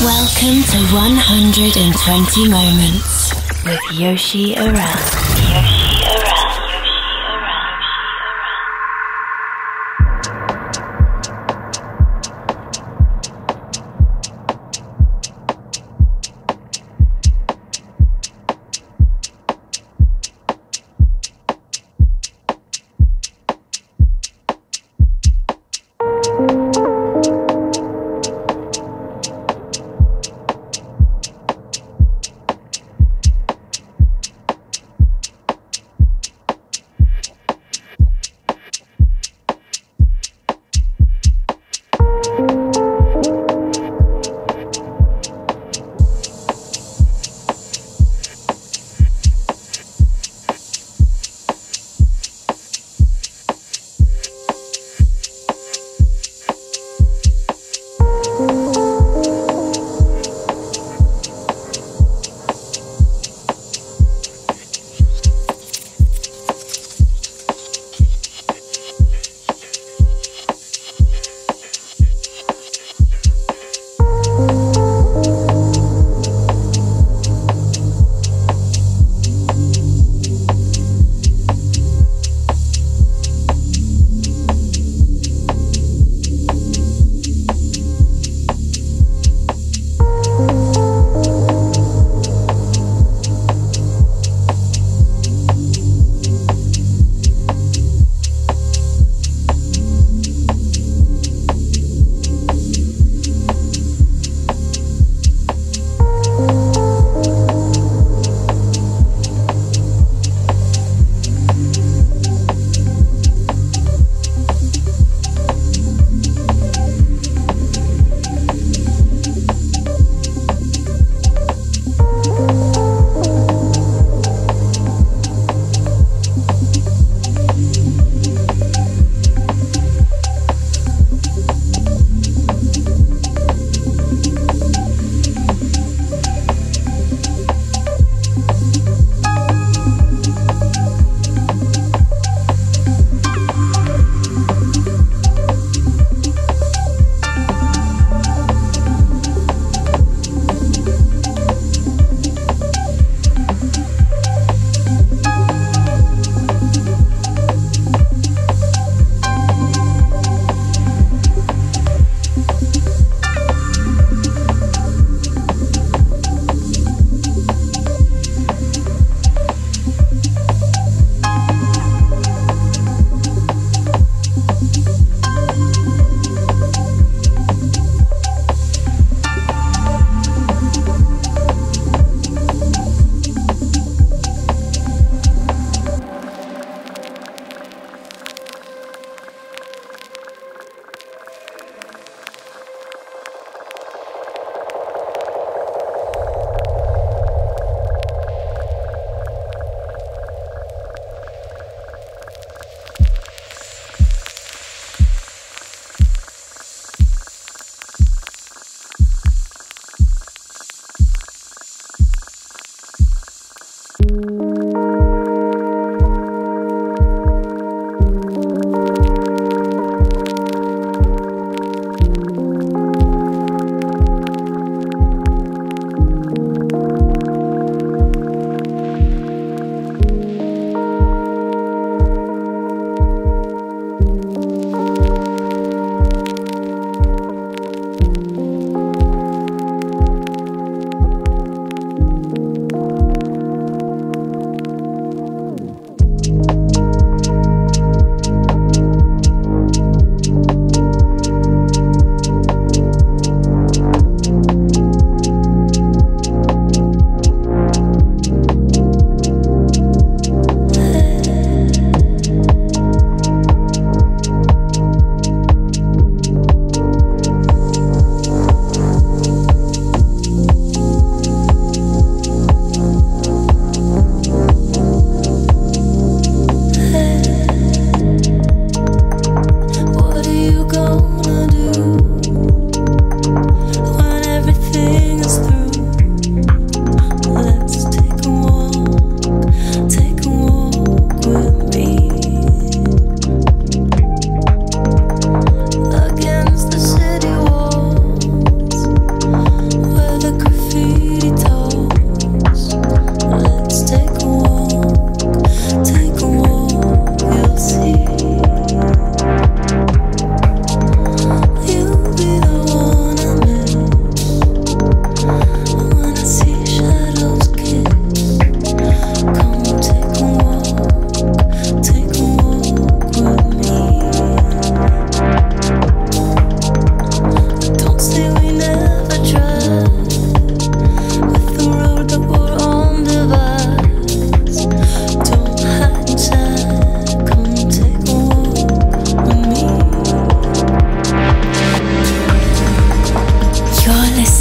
Welcome to 120 Moments with Yoshi Orell.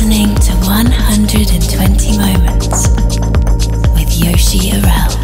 listening to 120 Moments with Yoshi Orell.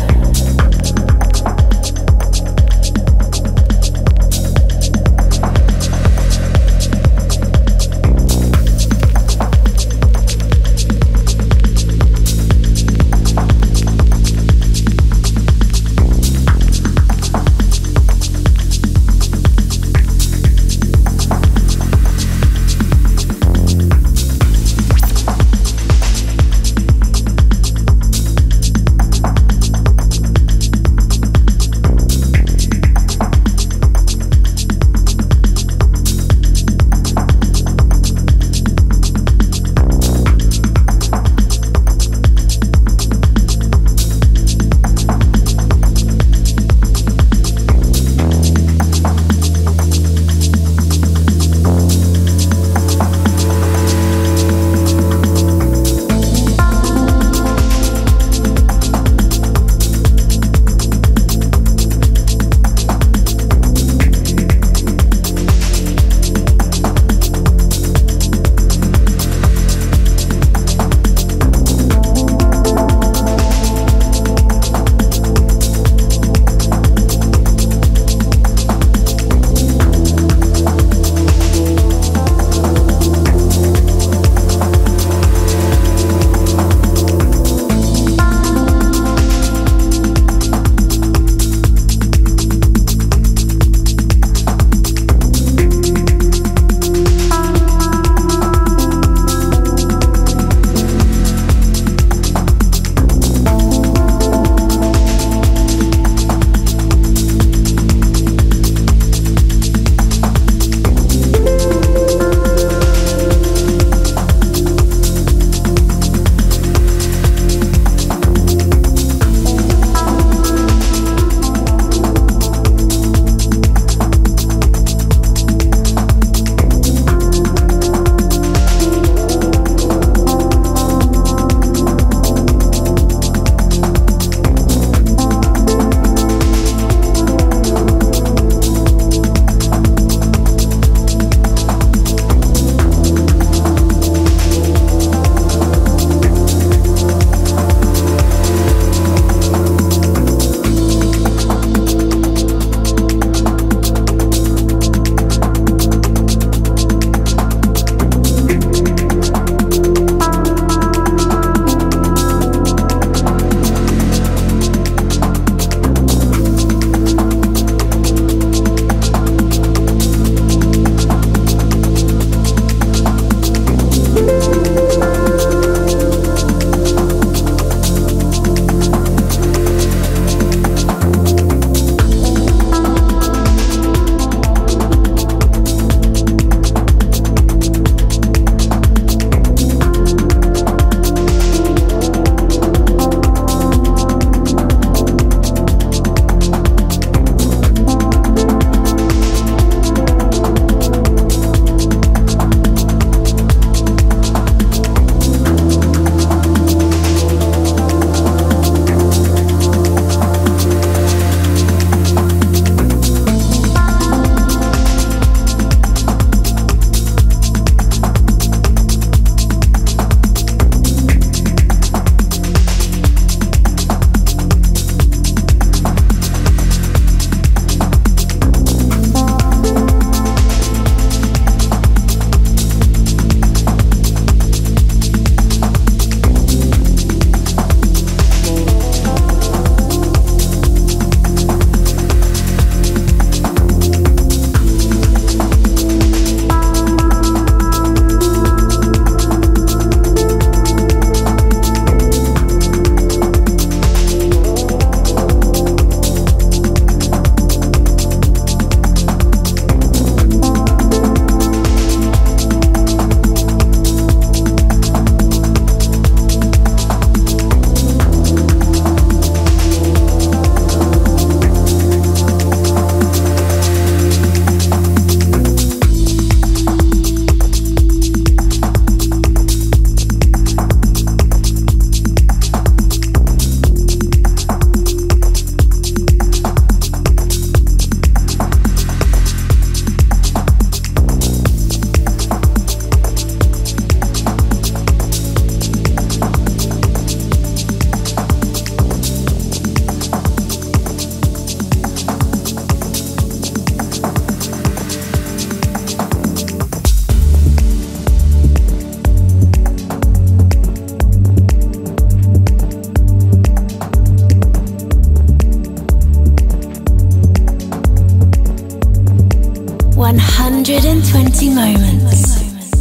Fantasy Moments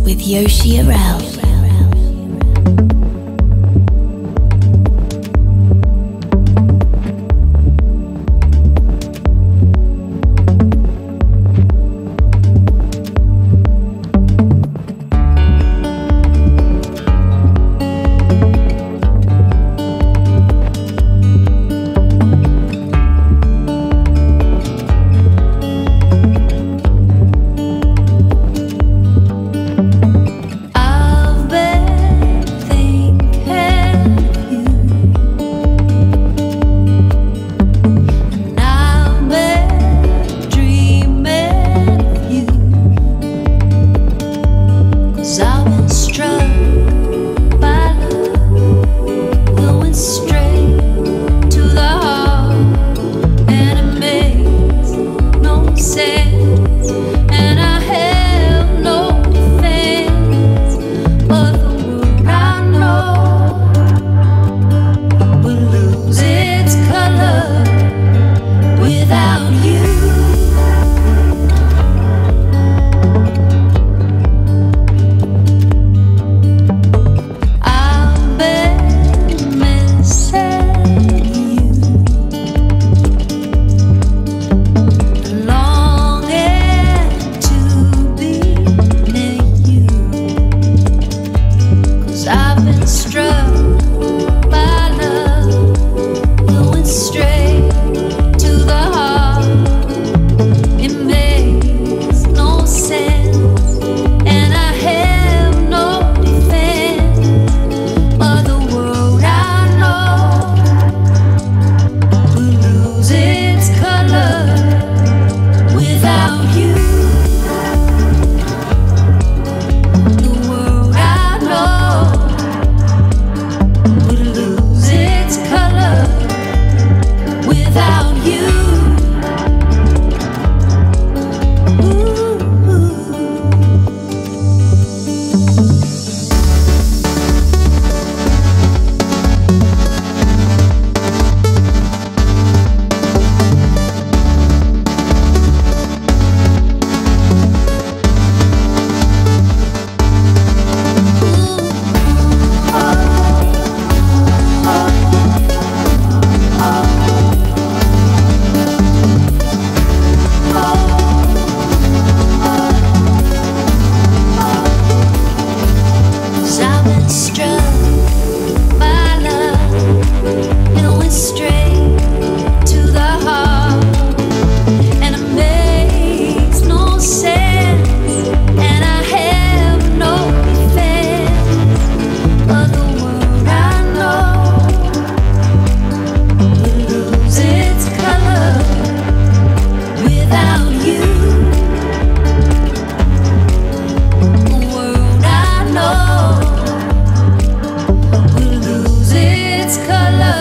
with Yoshi Orell. Color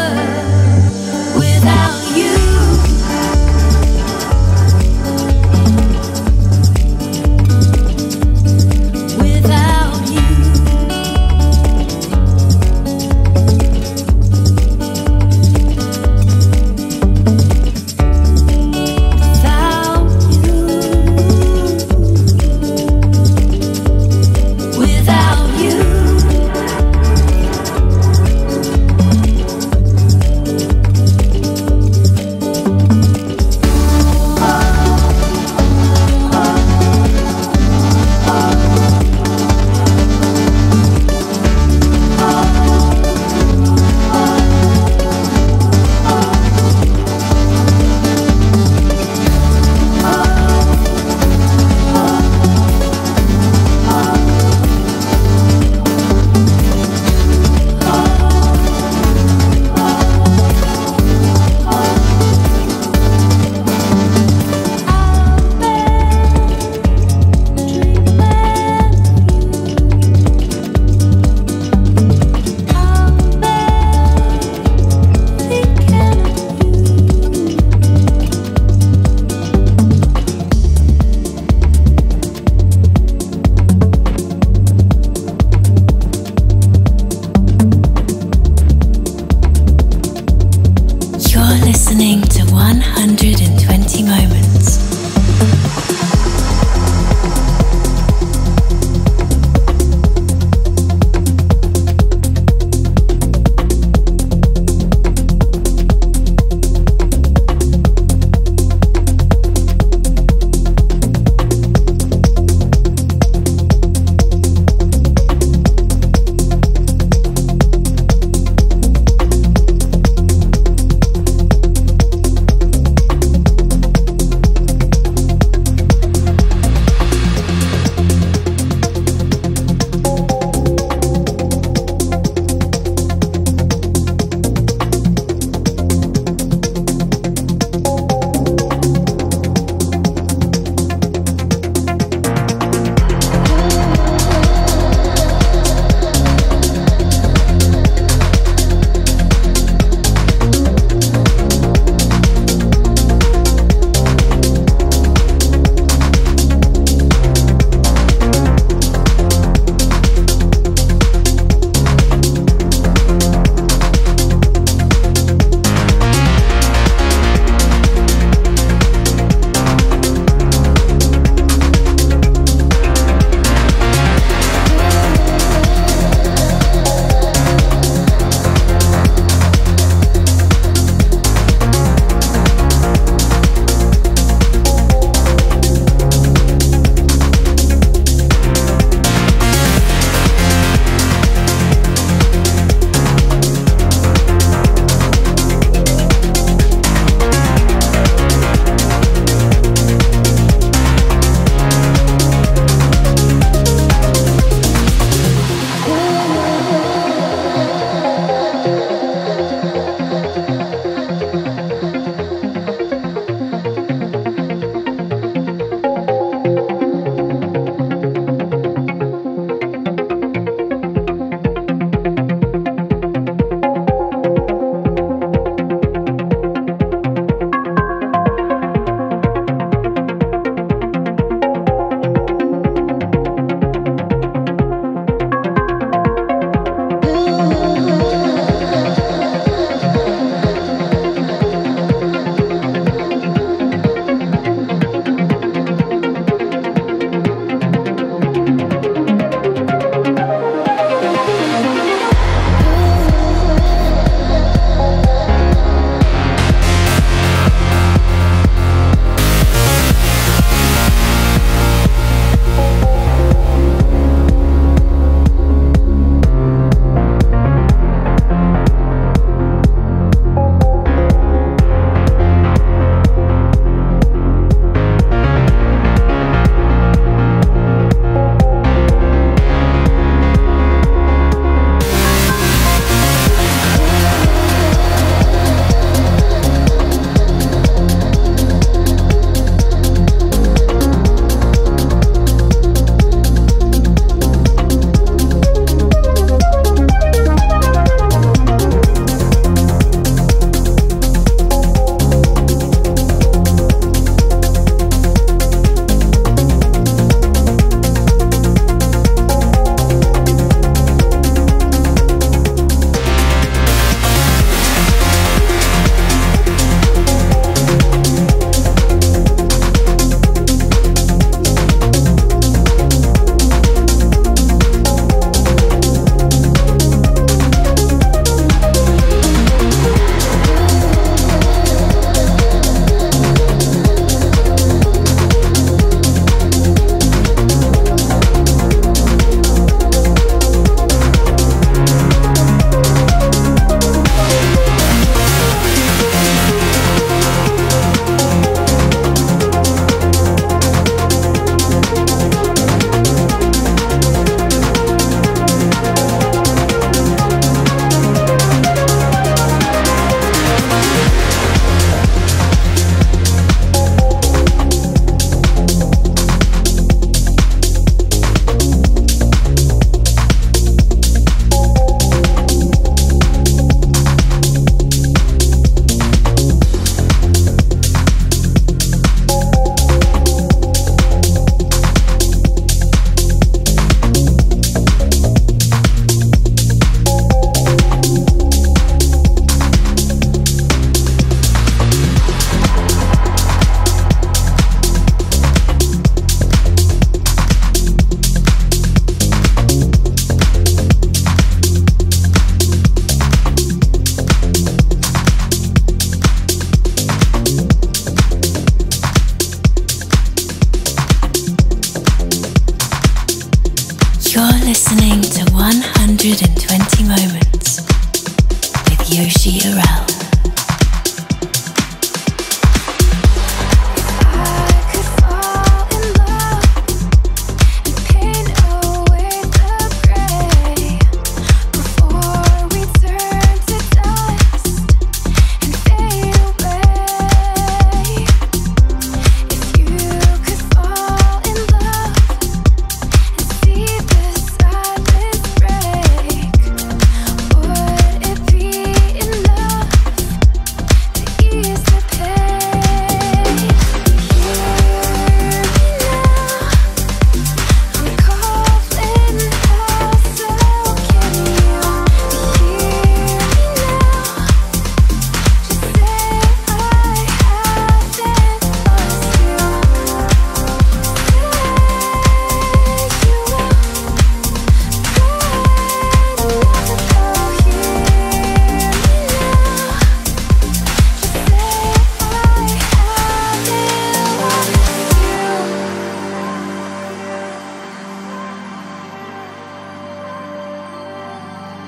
120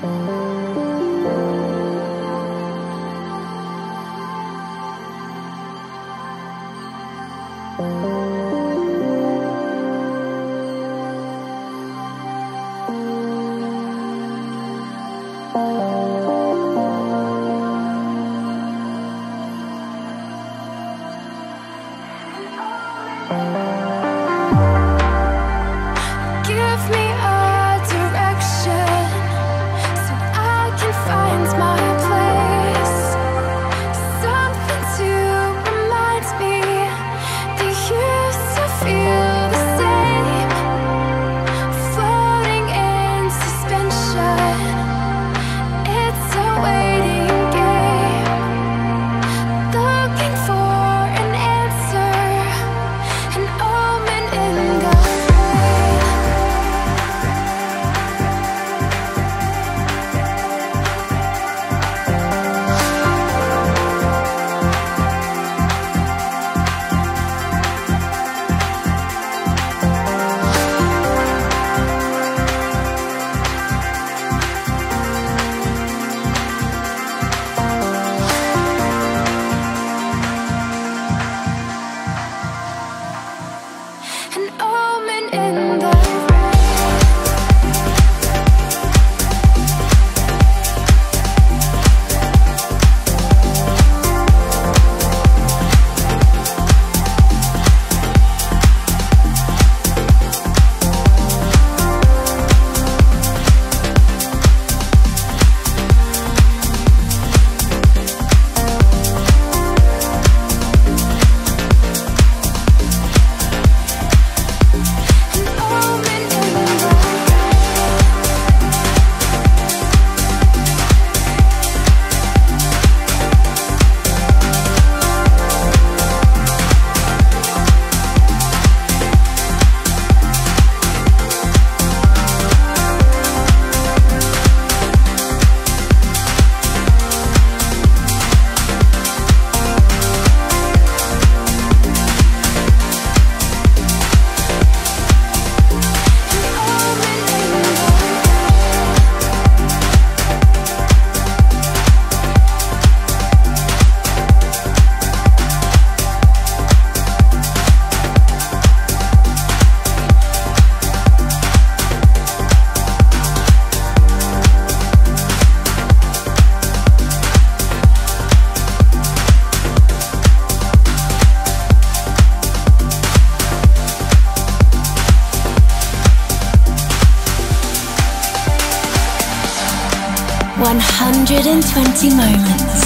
Moments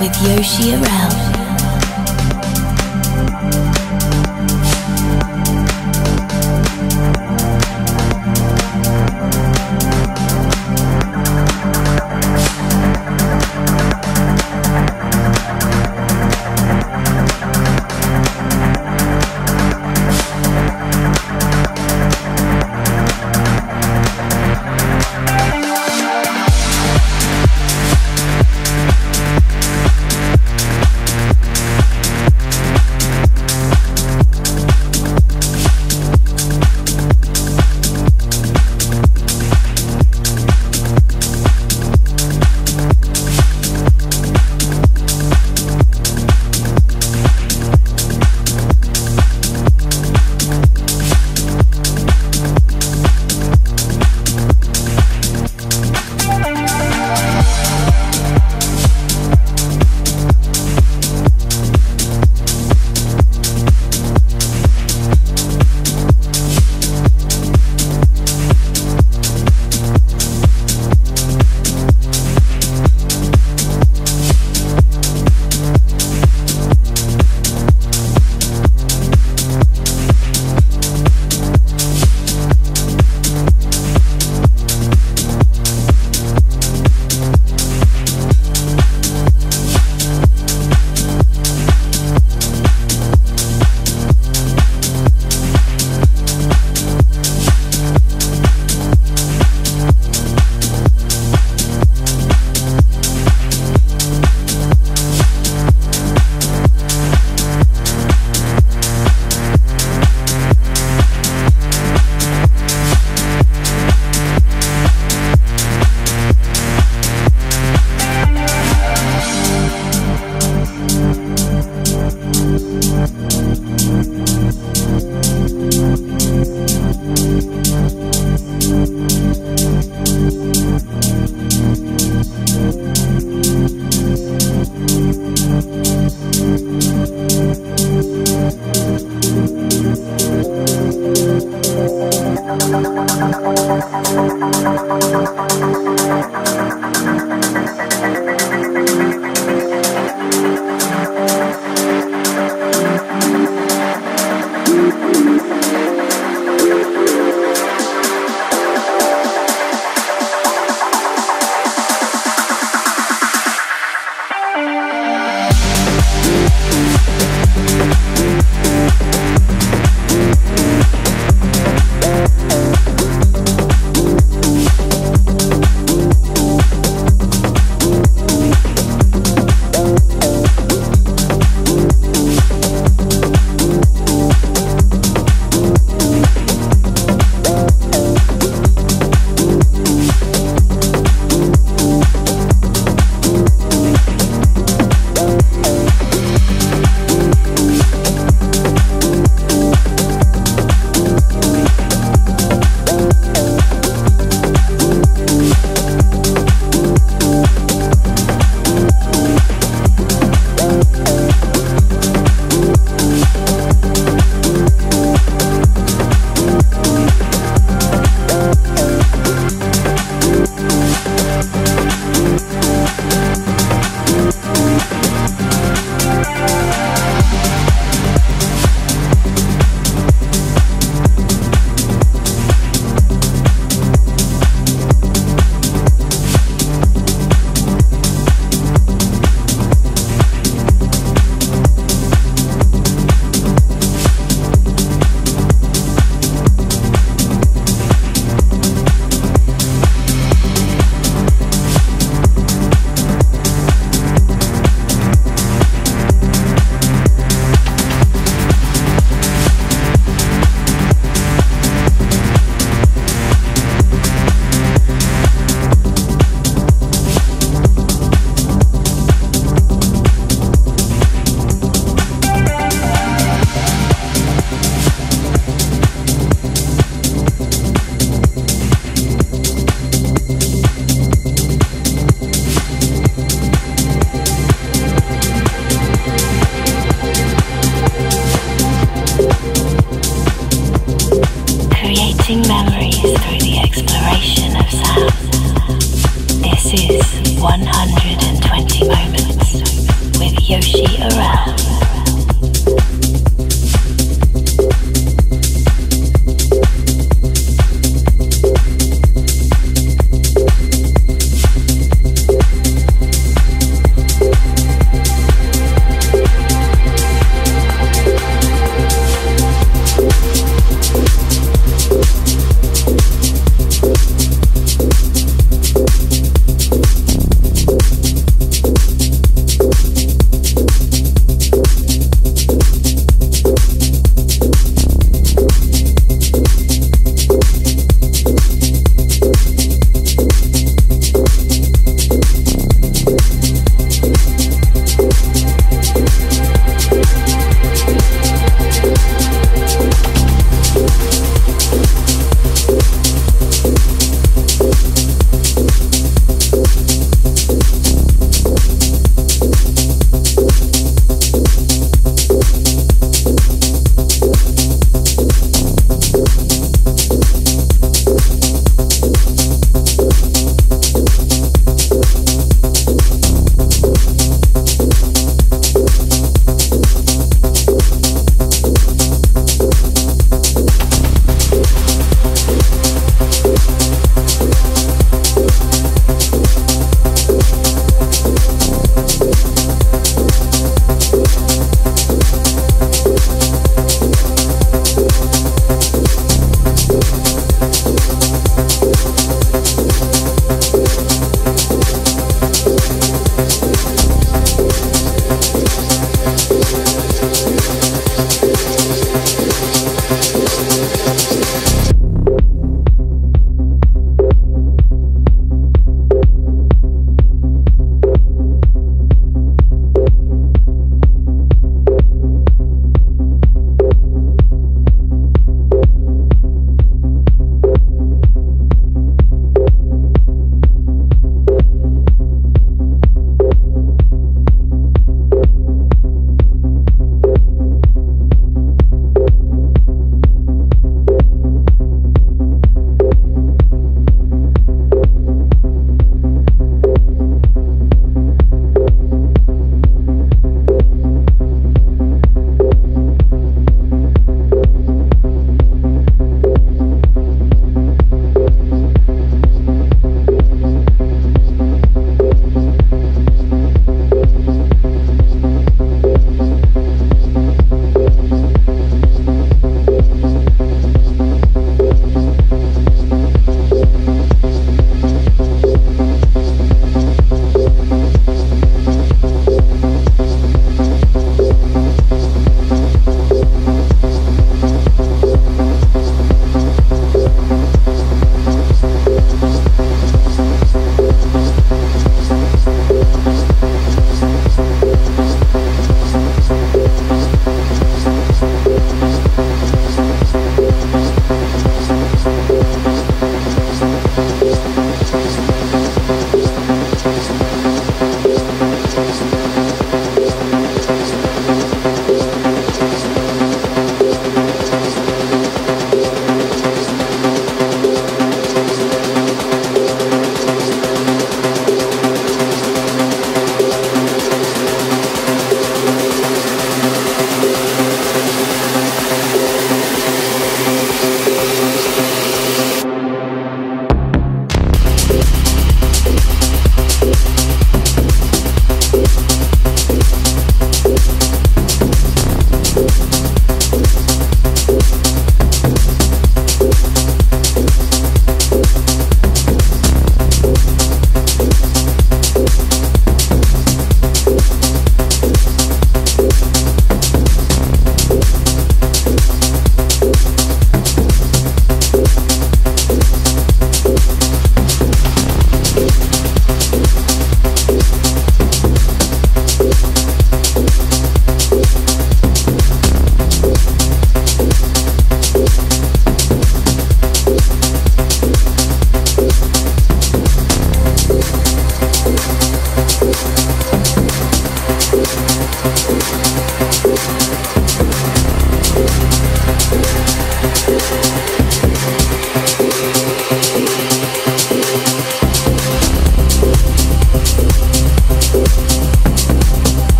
with Yoshi Orell.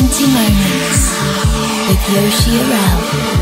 20 Moments with Yoshi Orell.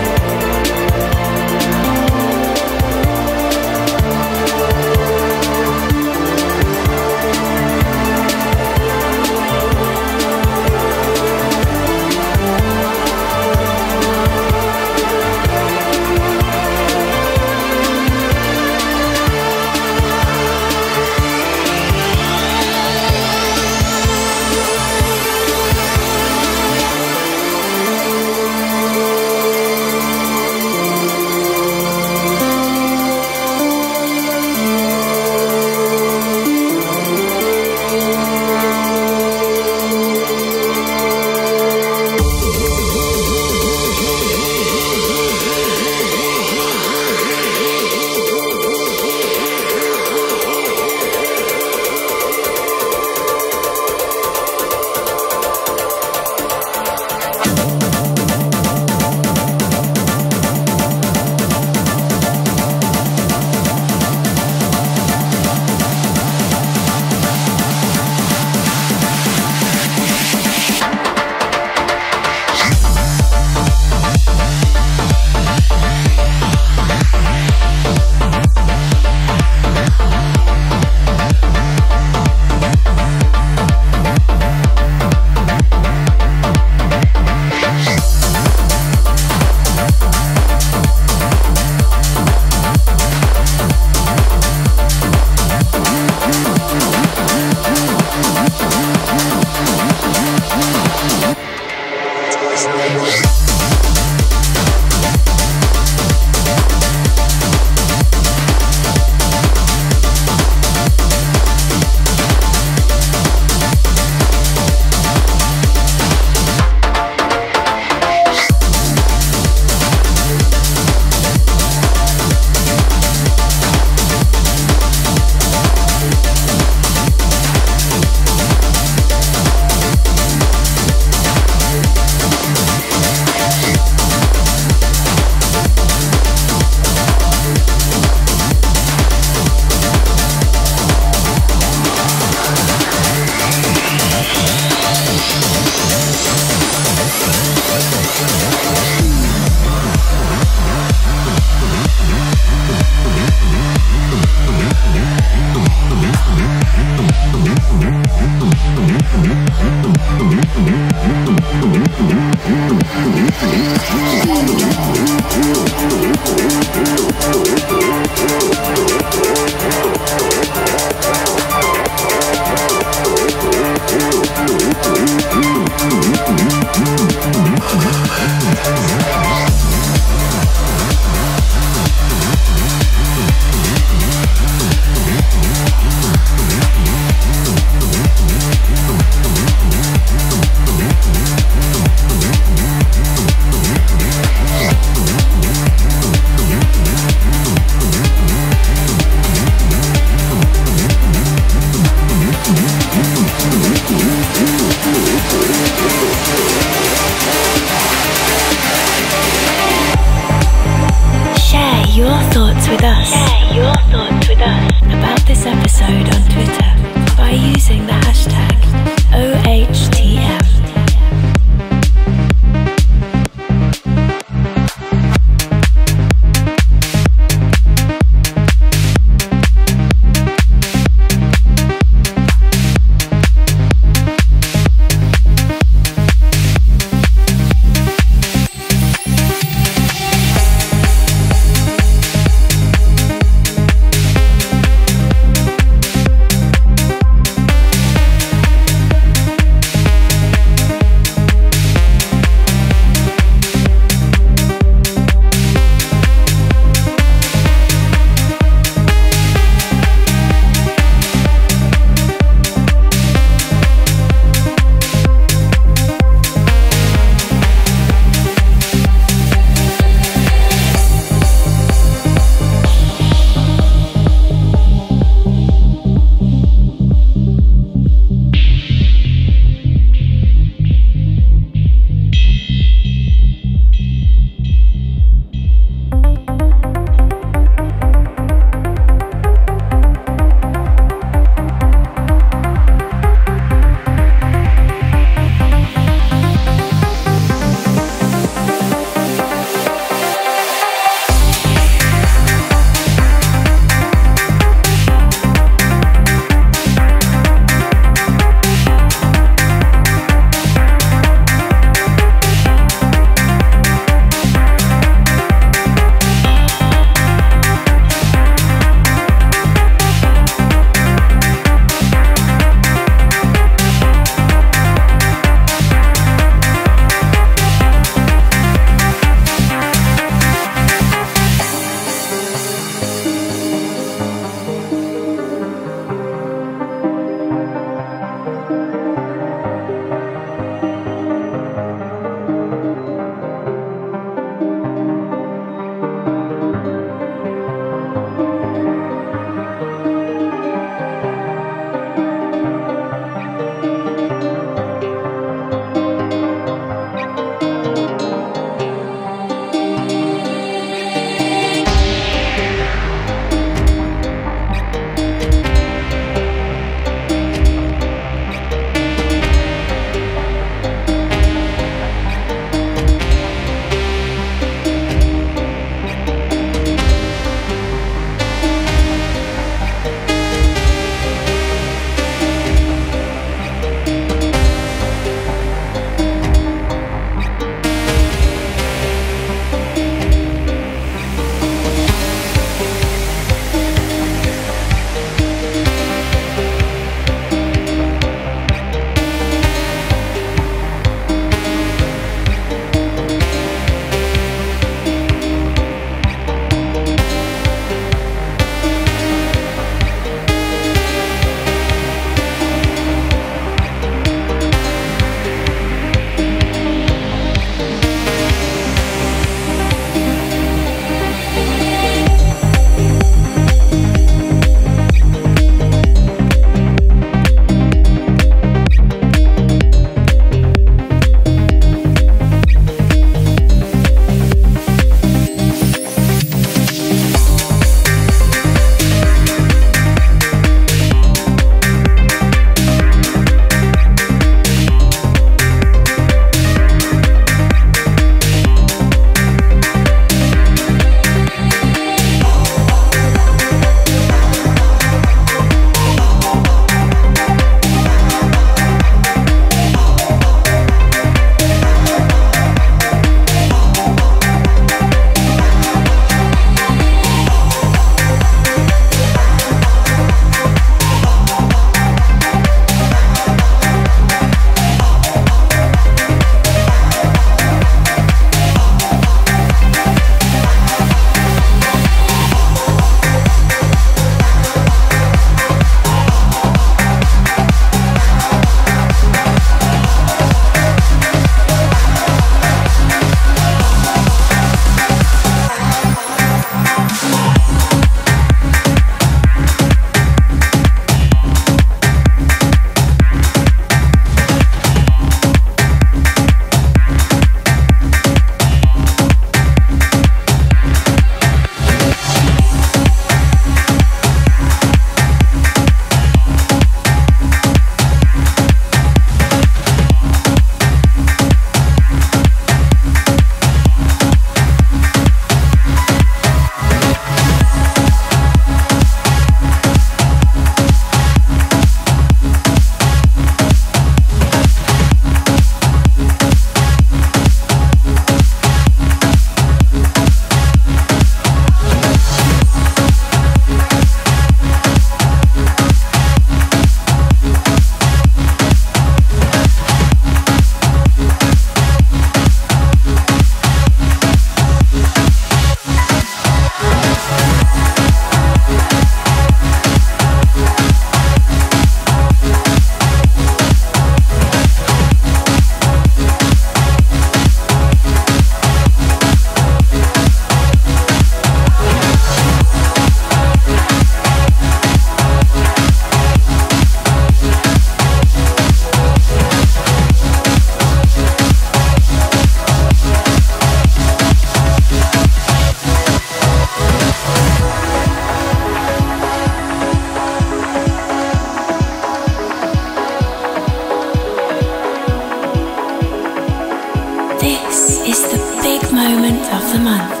of the month.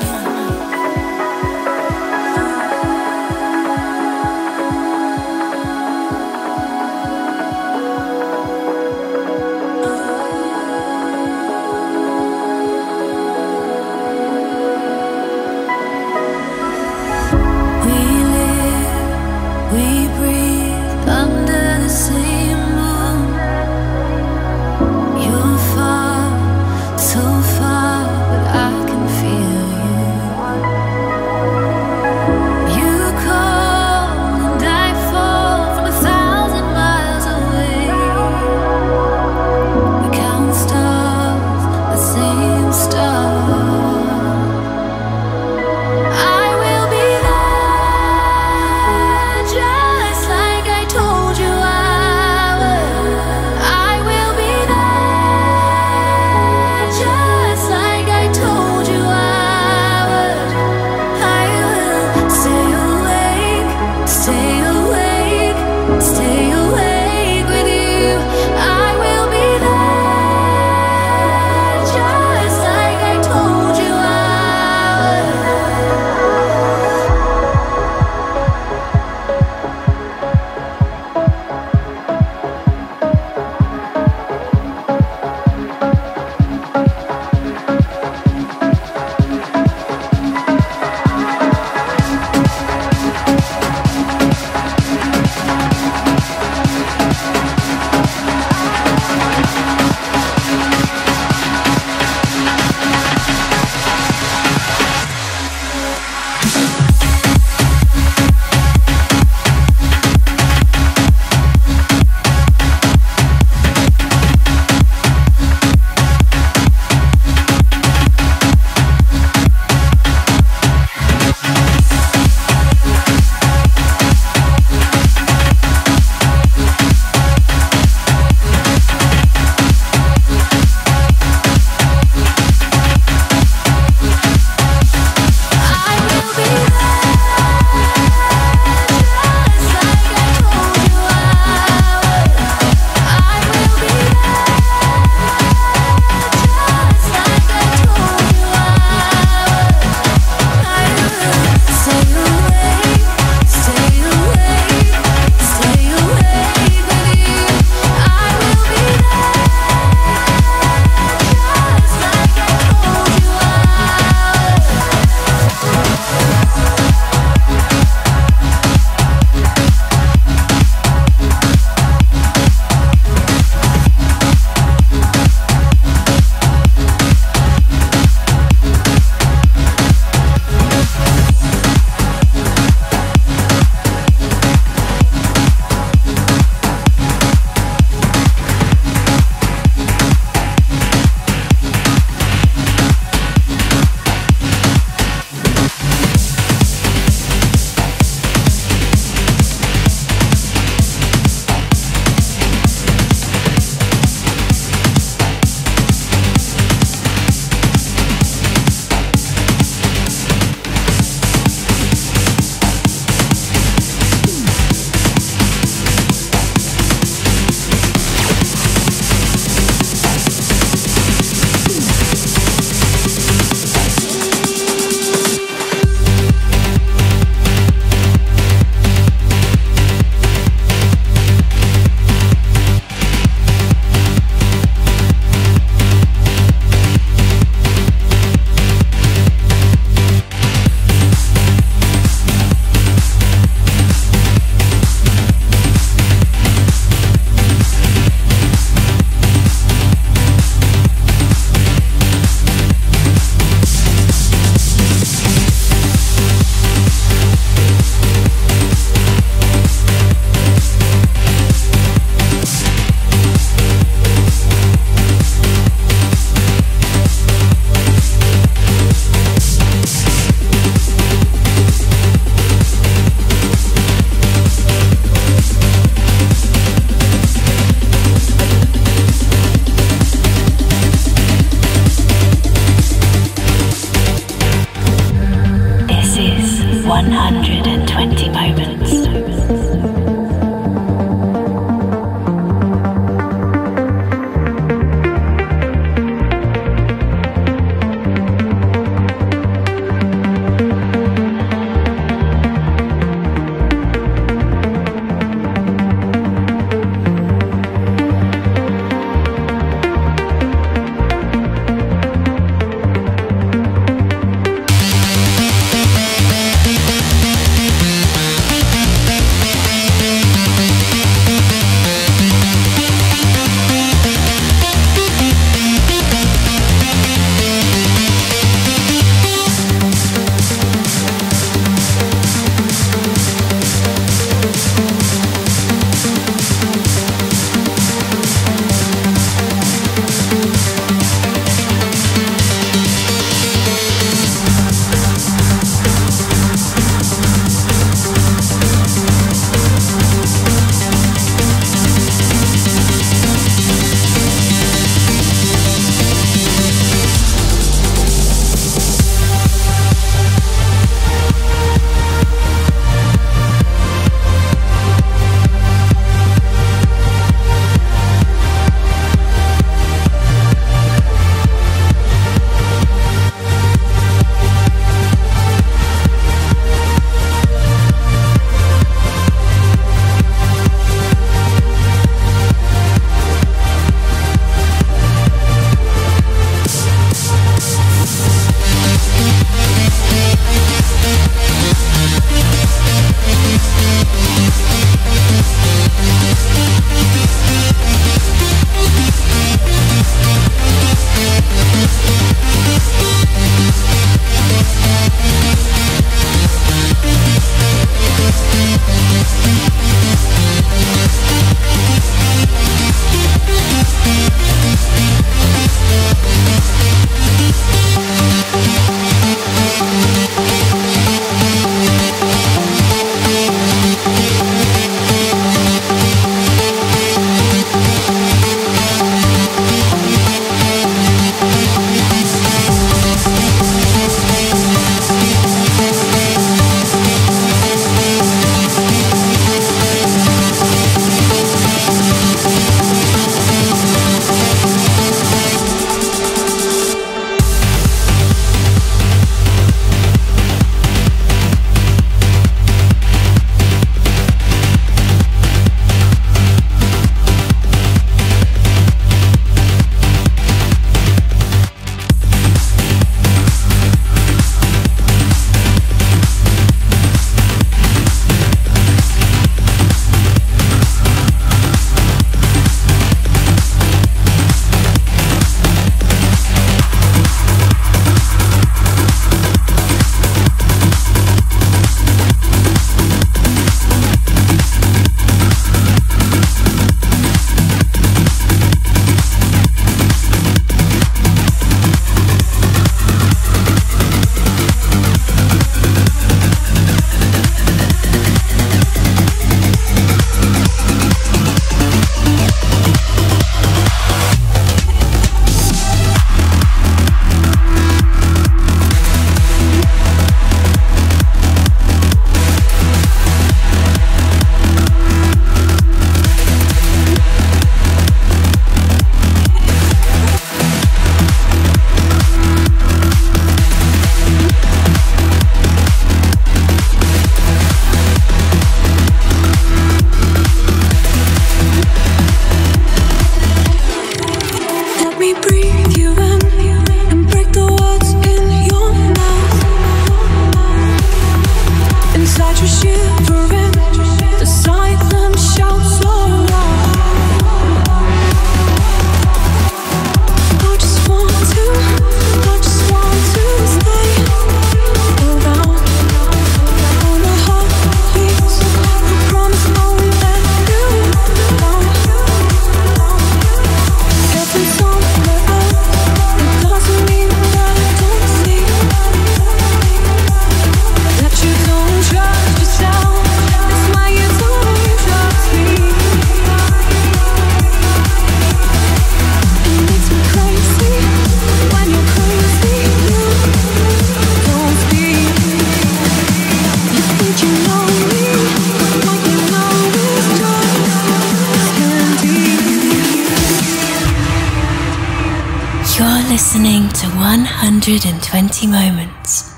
120 Moments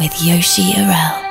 with Yoshi Orell.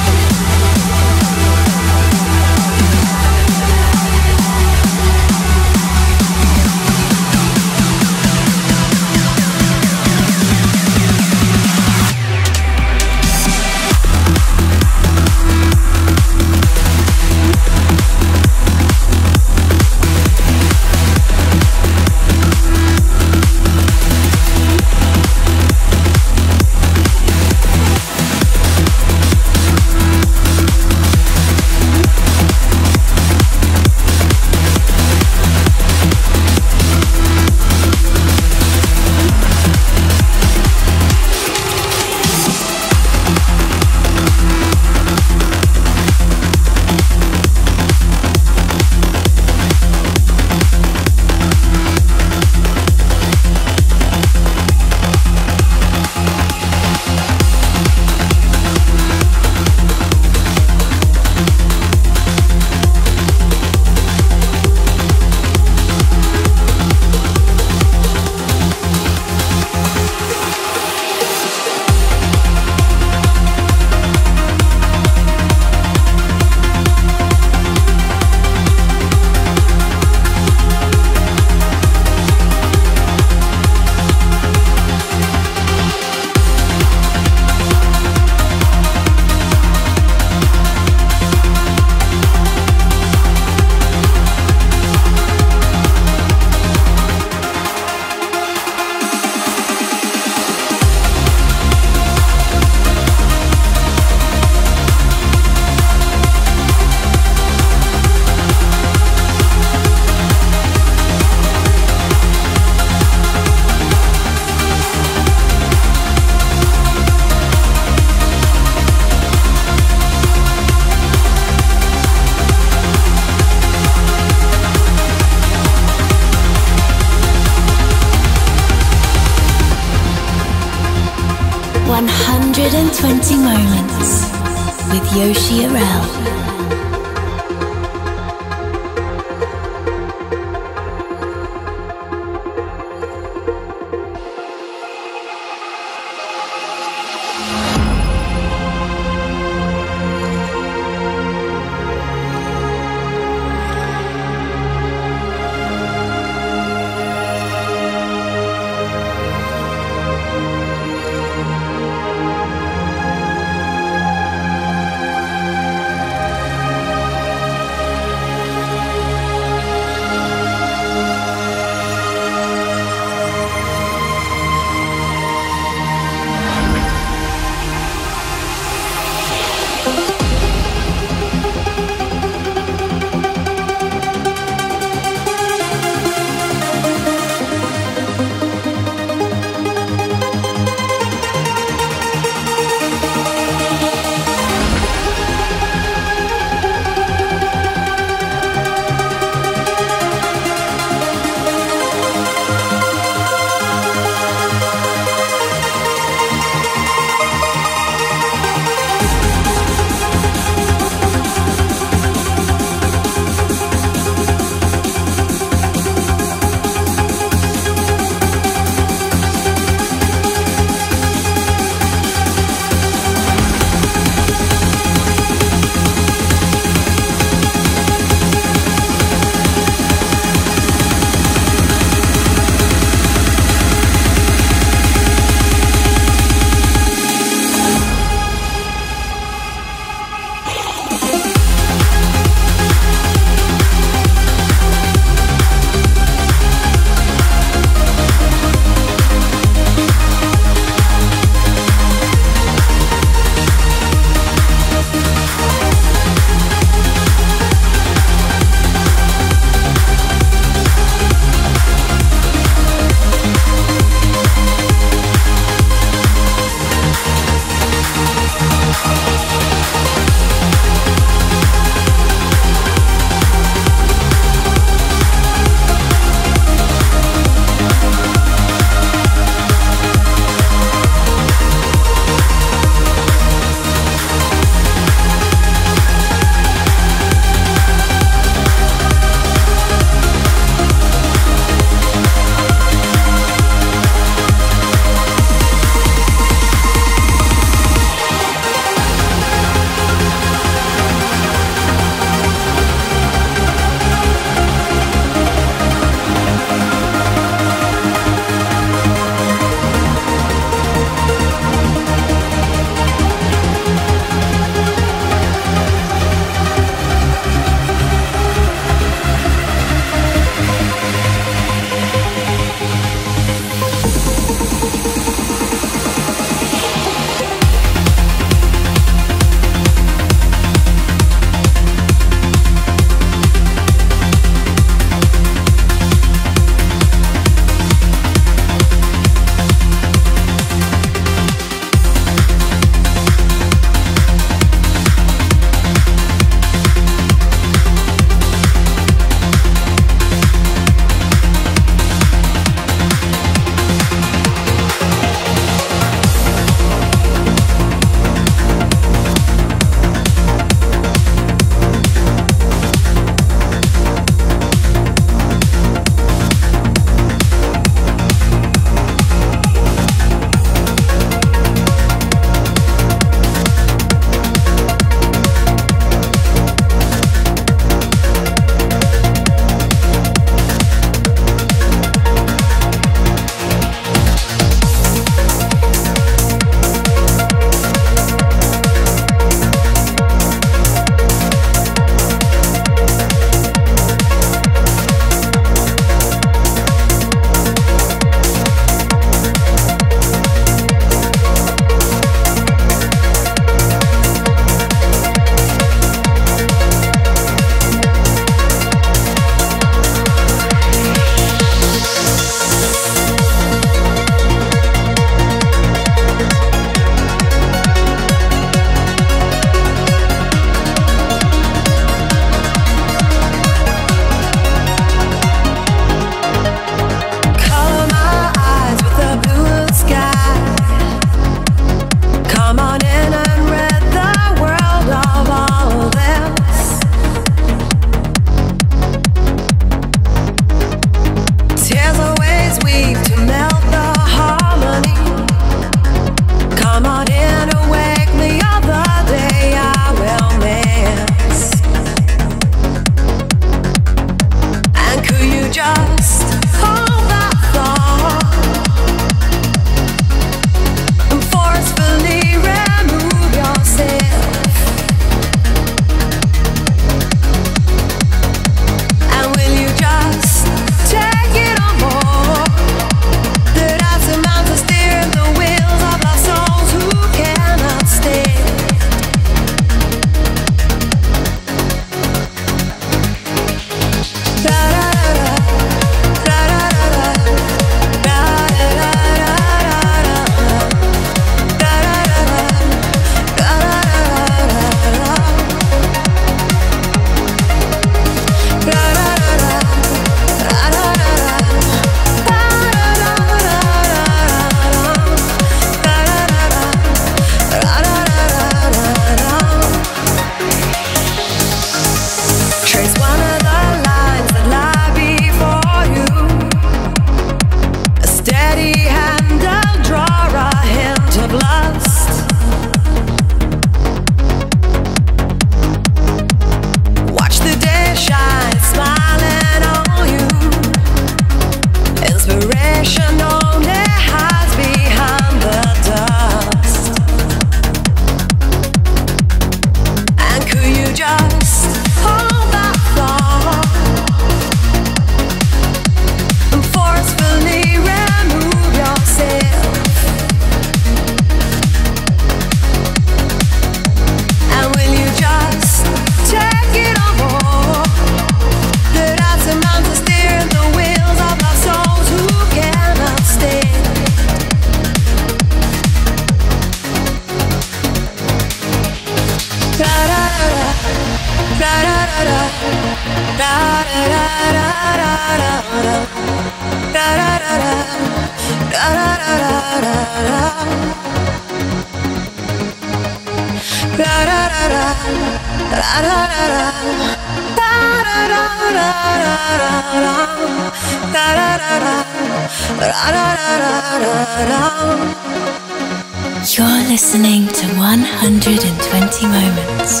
You're listening to 120 Moments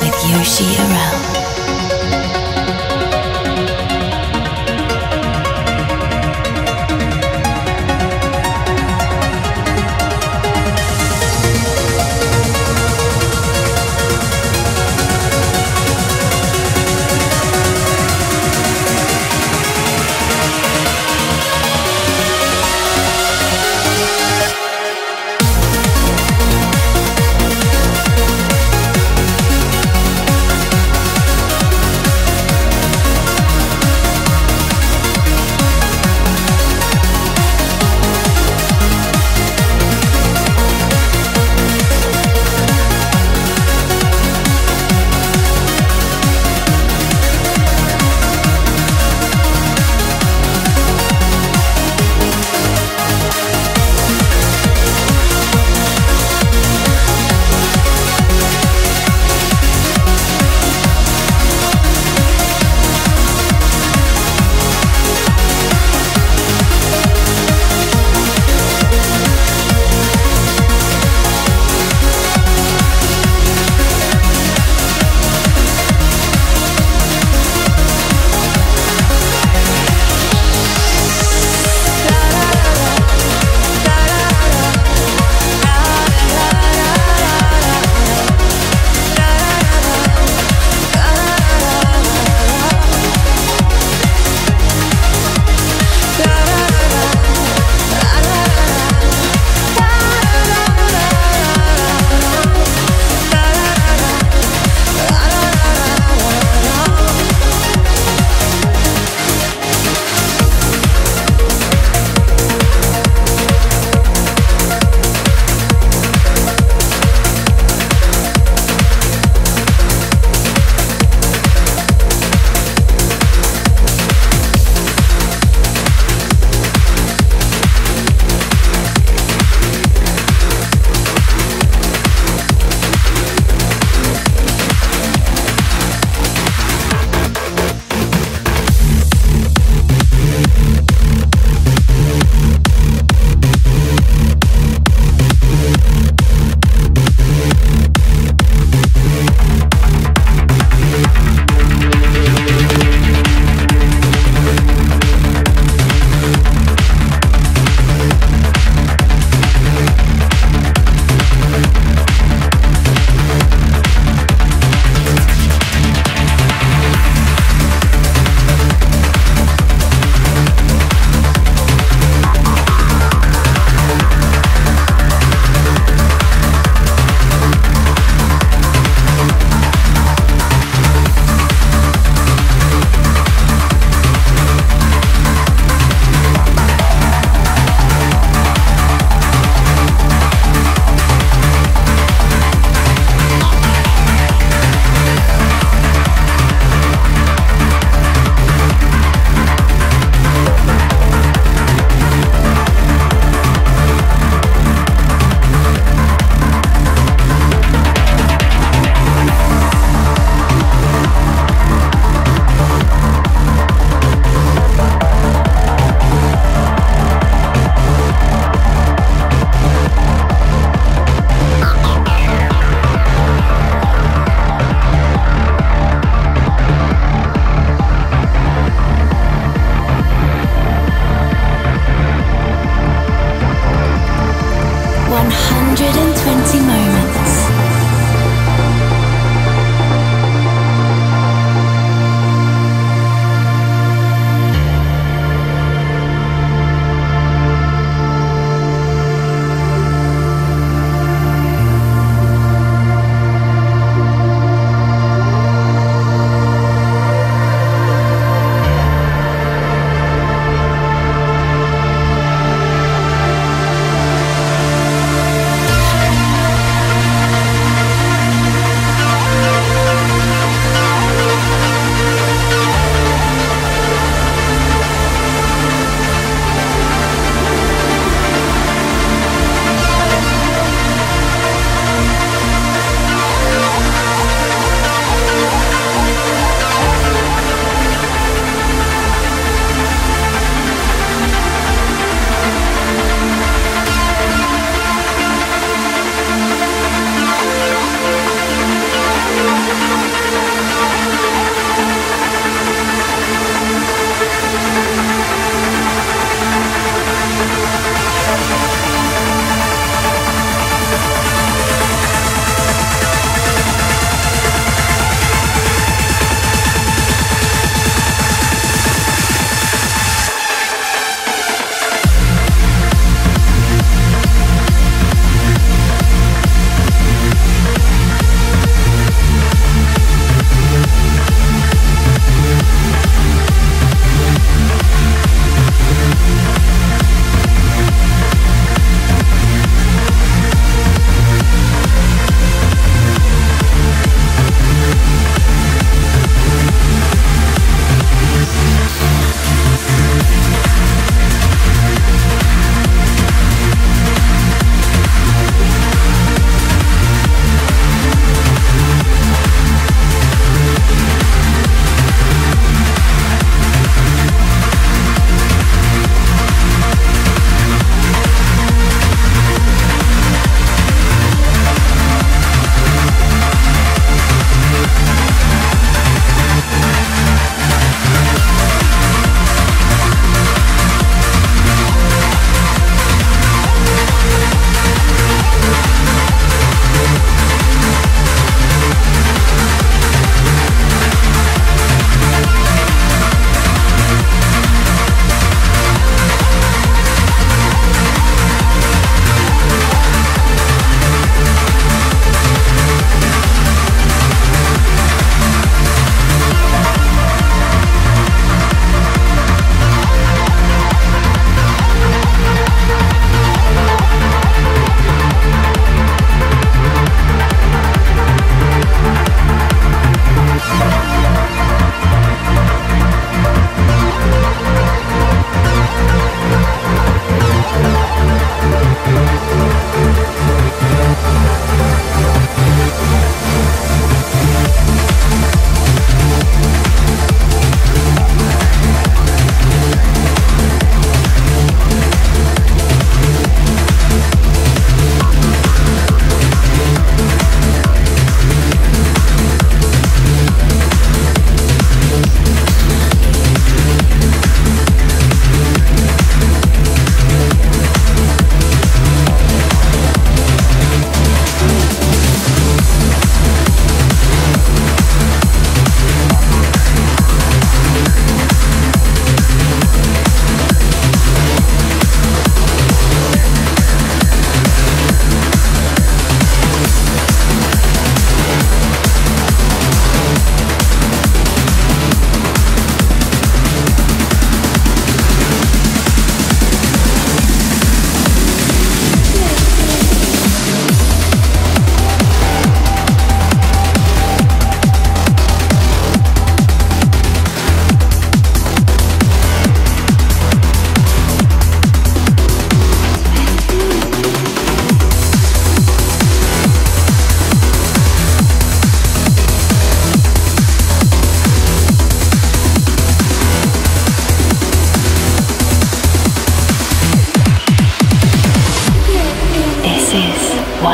with Yoshi Orell.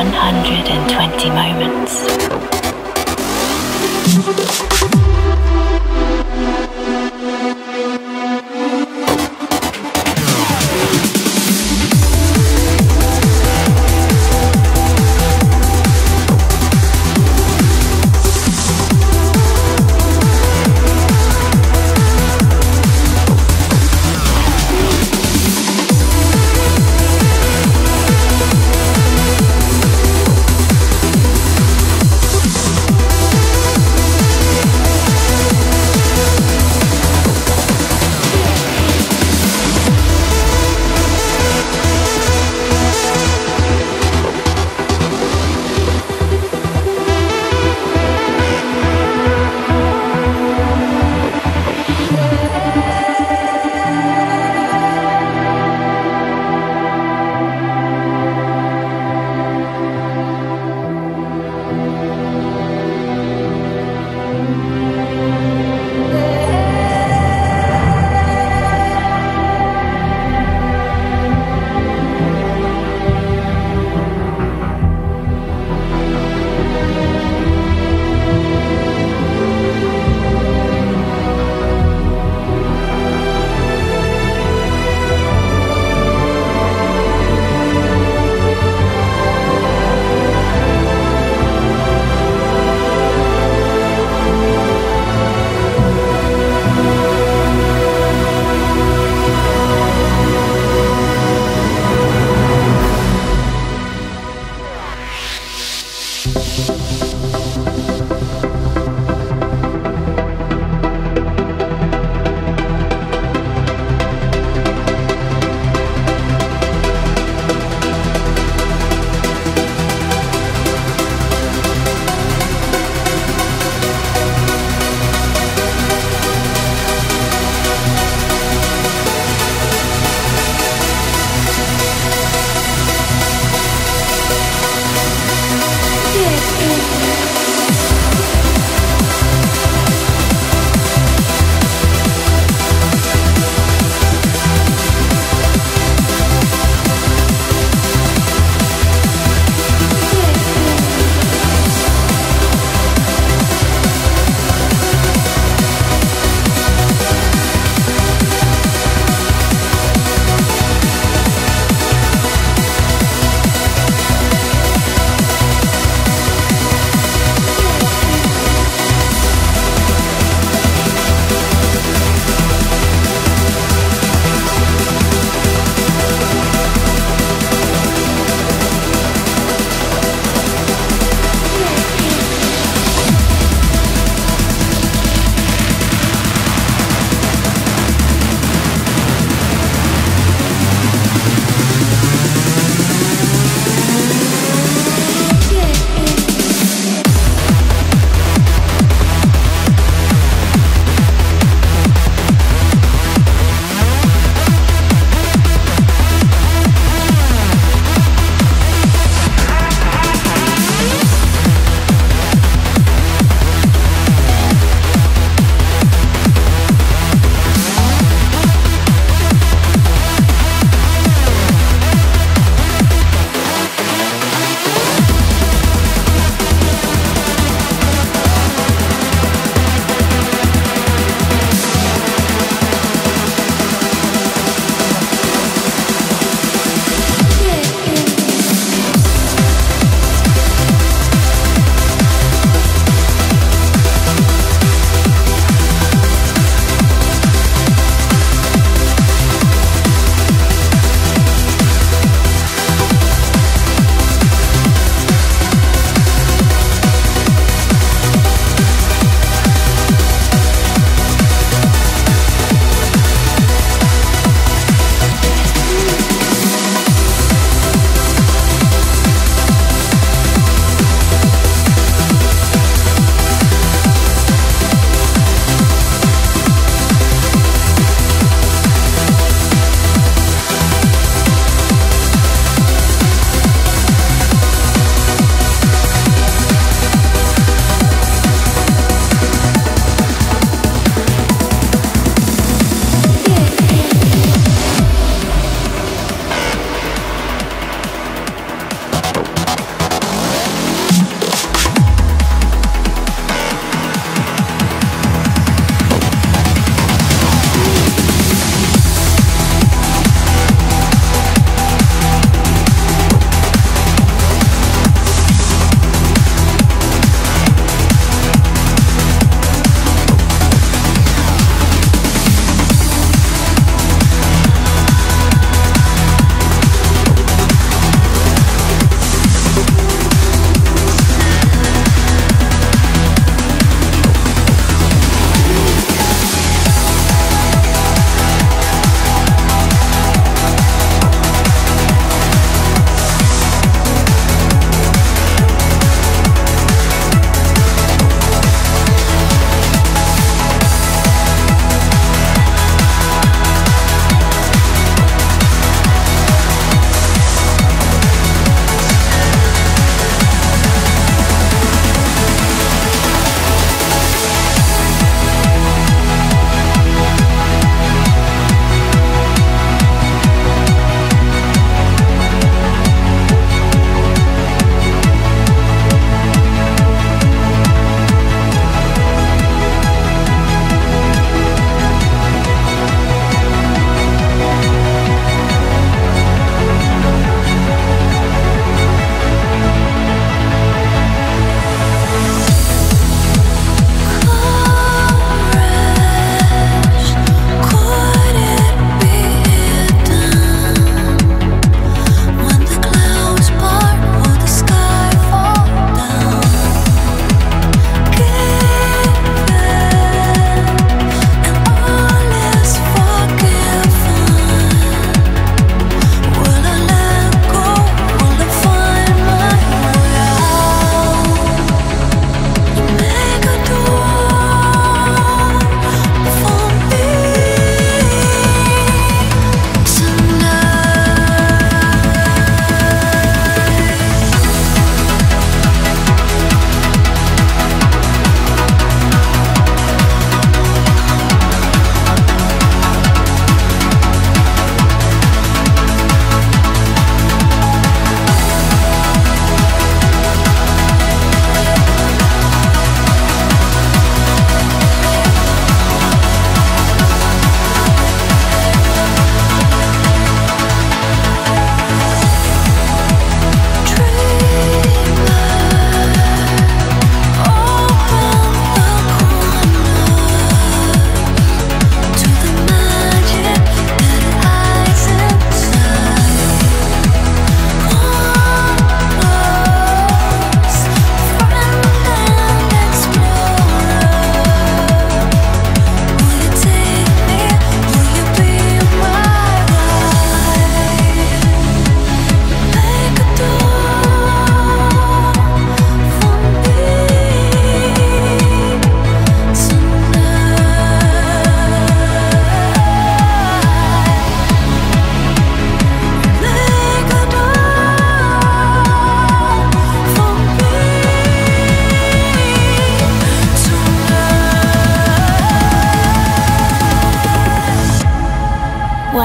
120 moments.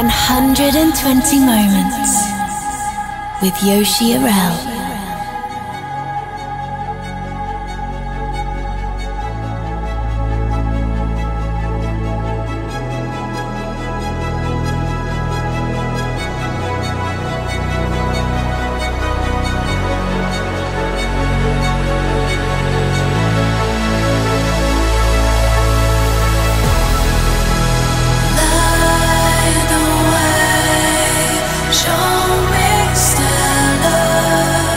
120 Moments with Yoshi Orell. Show me stellar.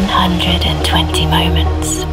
120 moments.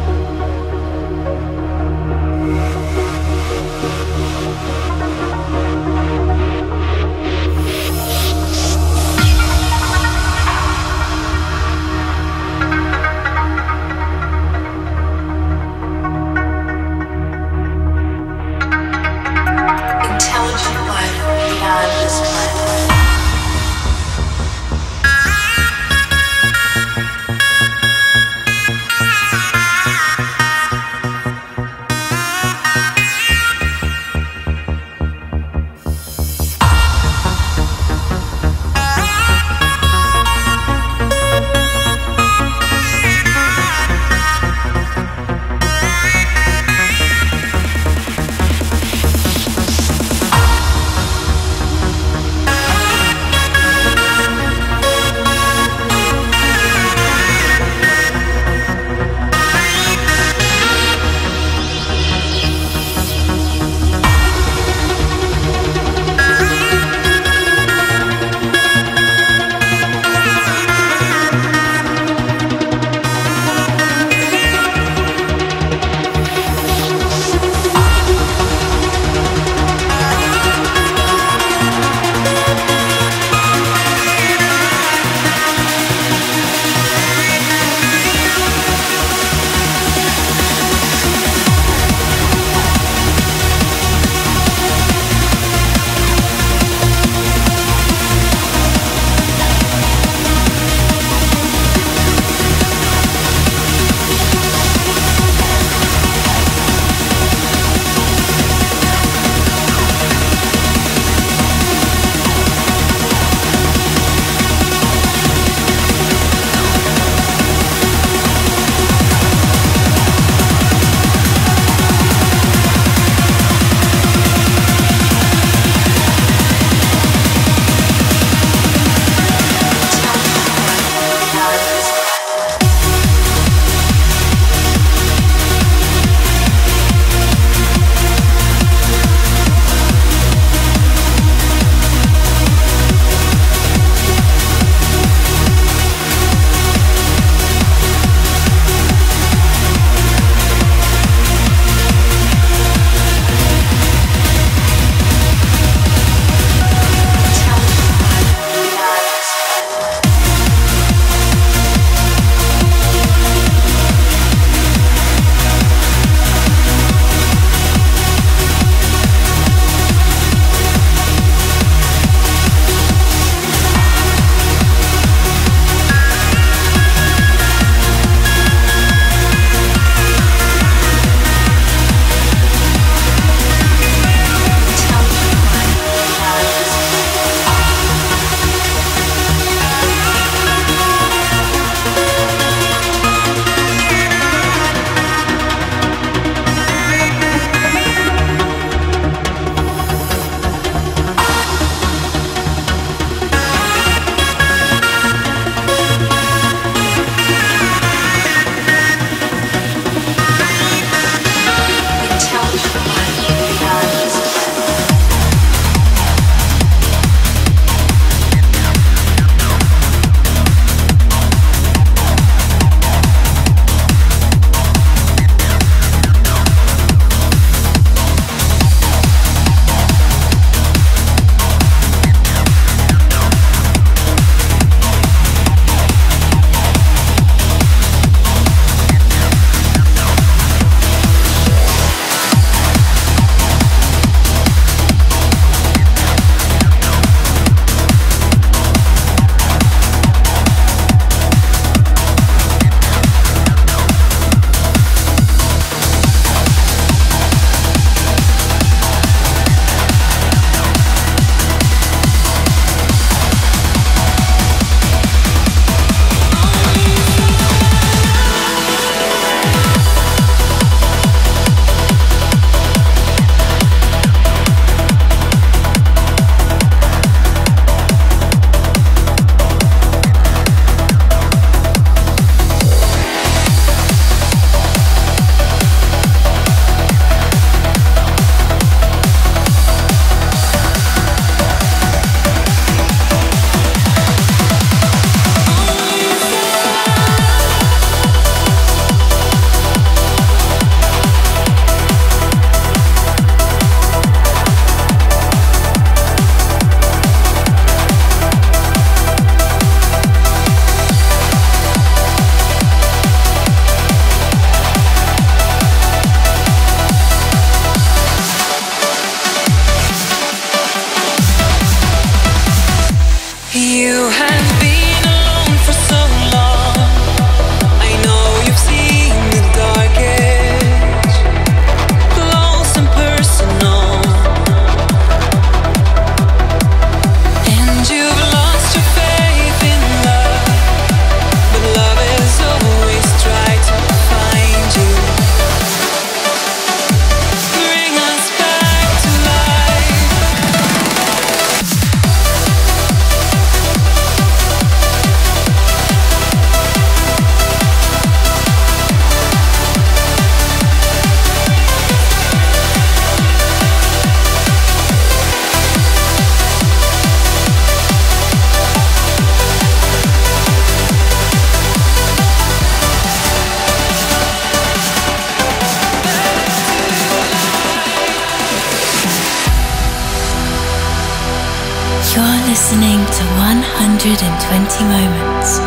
listening to 120 Moments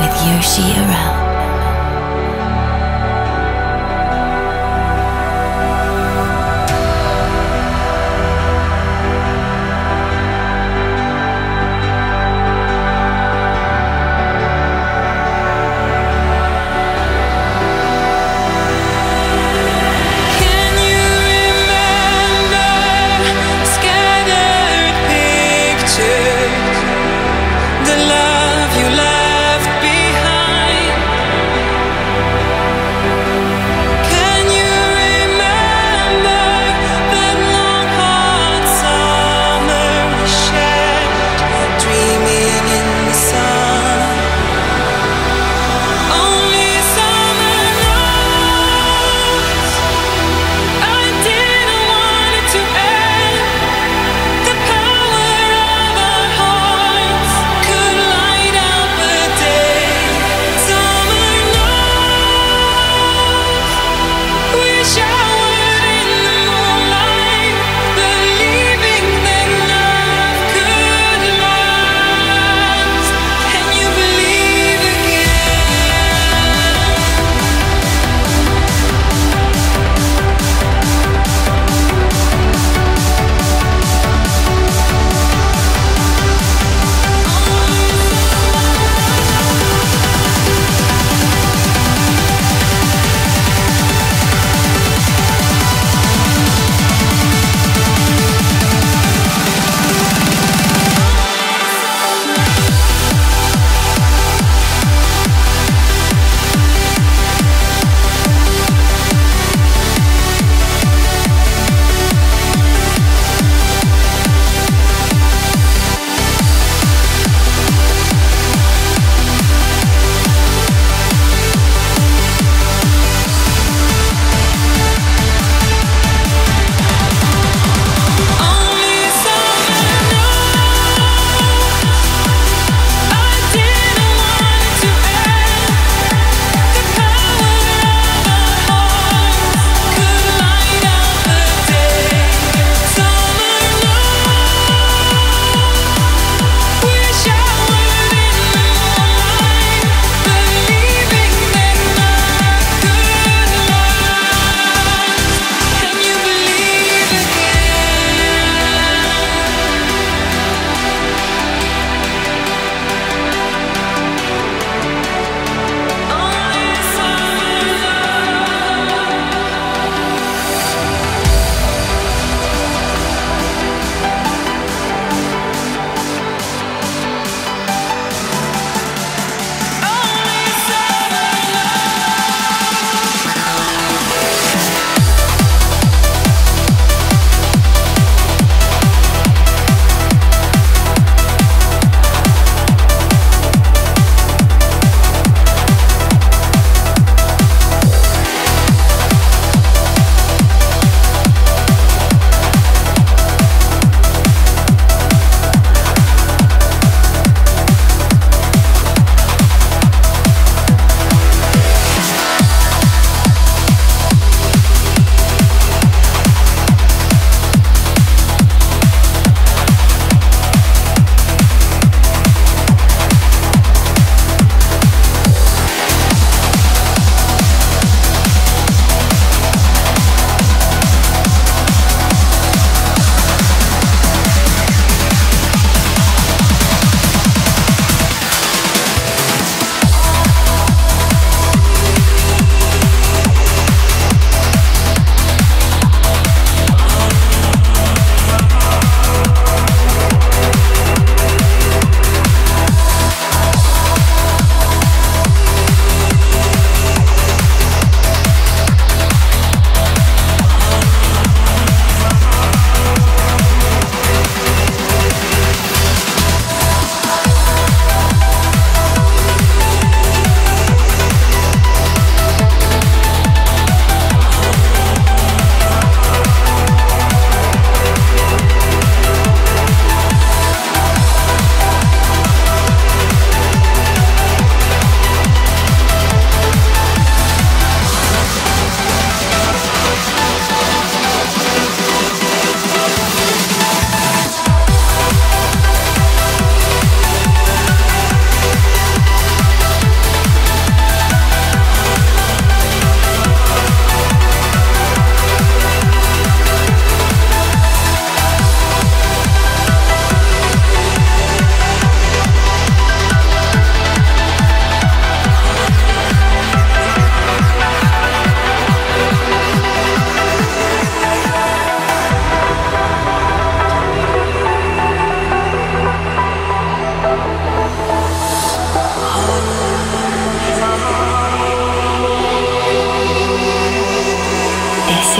with Yoshi Orell. The love you left behind.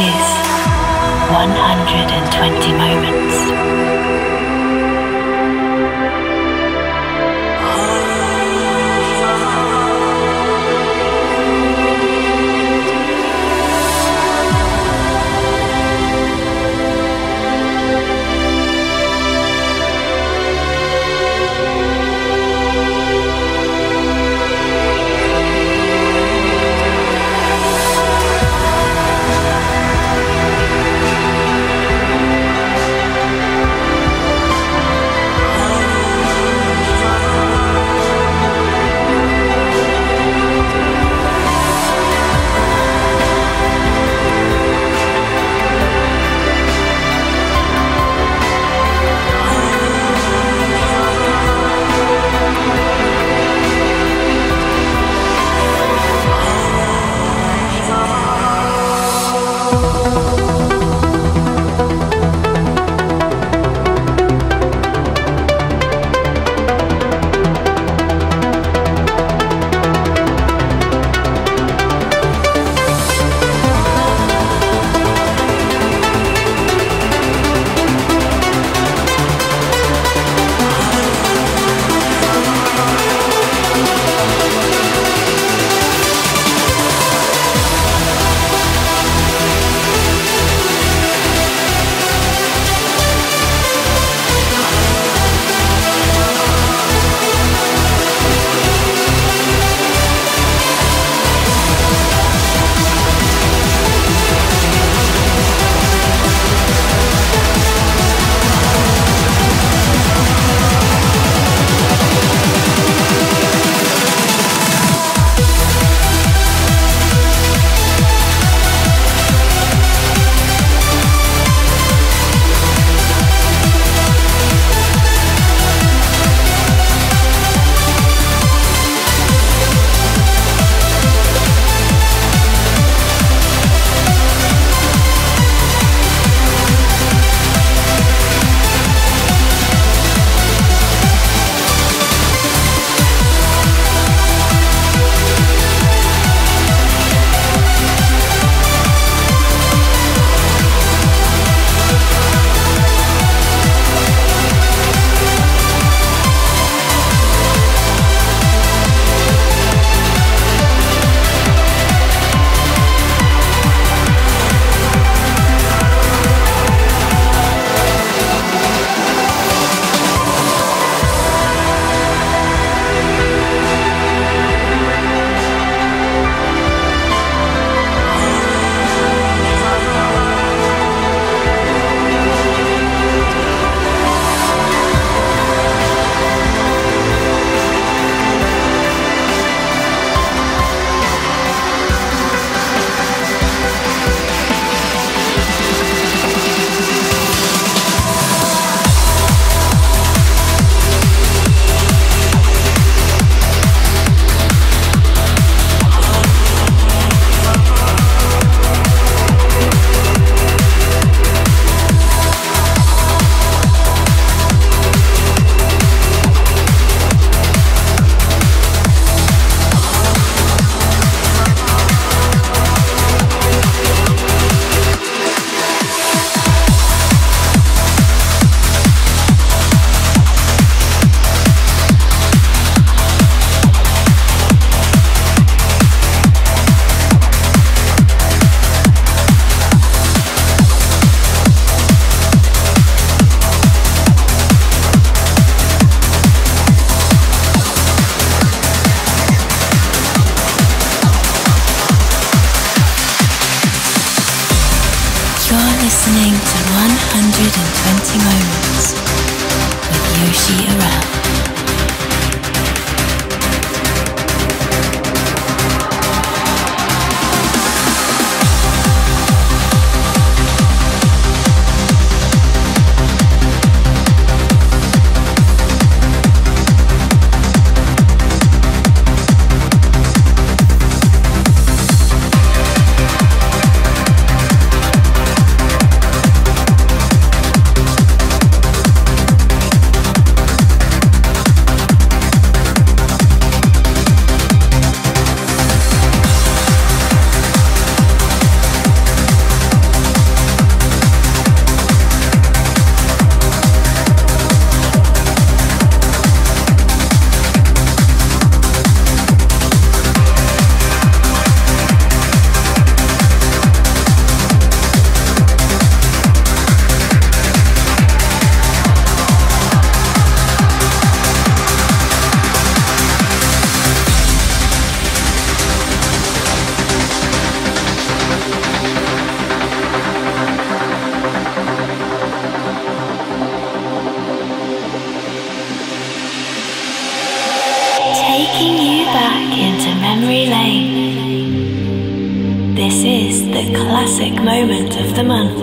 is 120 moments. Listening to 120 Moments with Yoshi Orell. This is the classic moment of the month.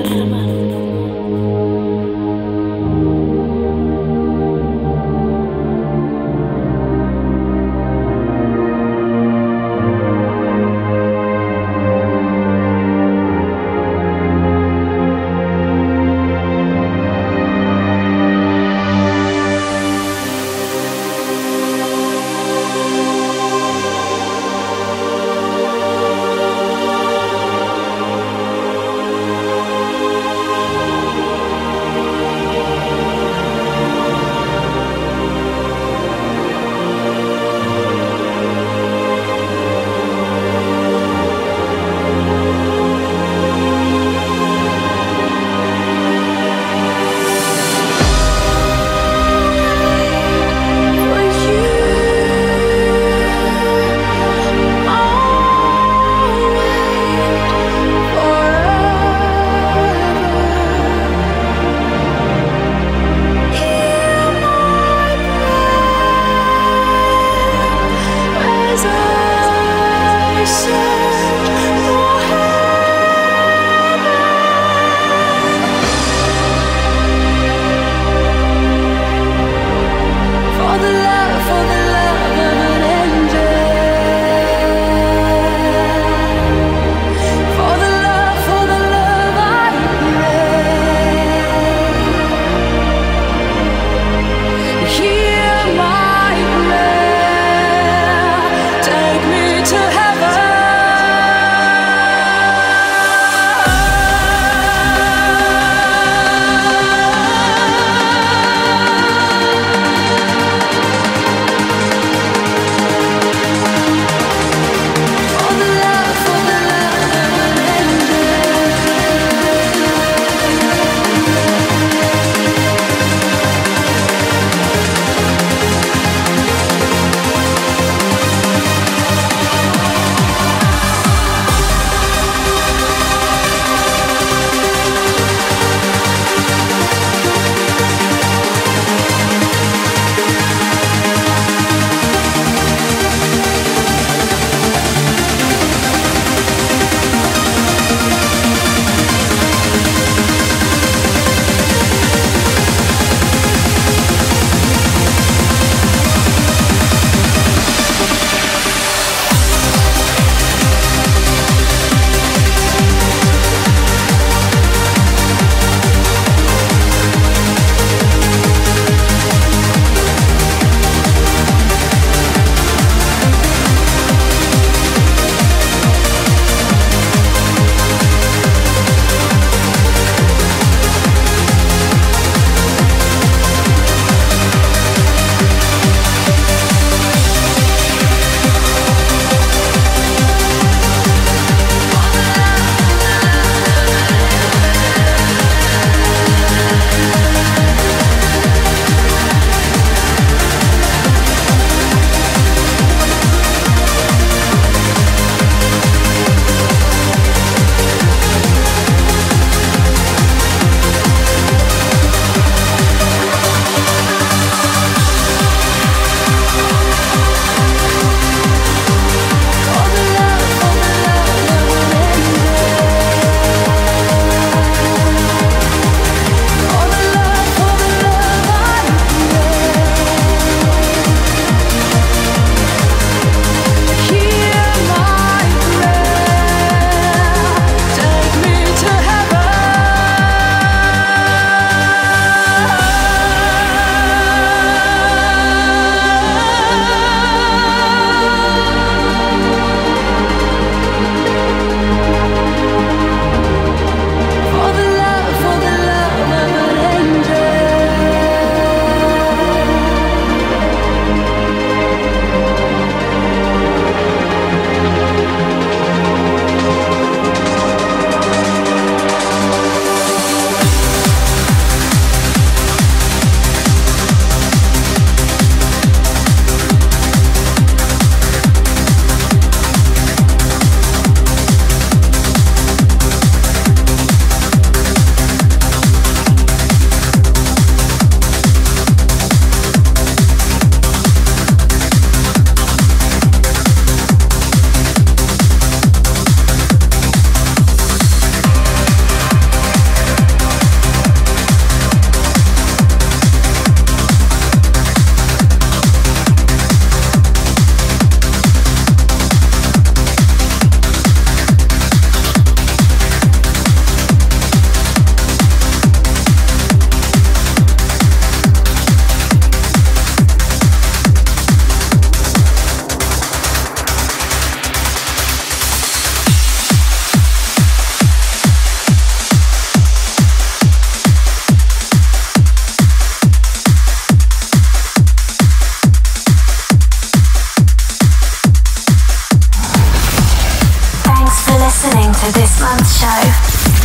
for this month's show.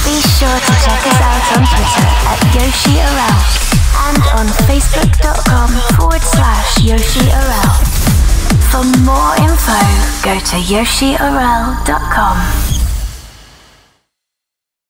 Be sure to check us out on Twitter at Yoshi Orell and on facebook.com/Yoshi Orell. For more info, go to yoshiorell.com.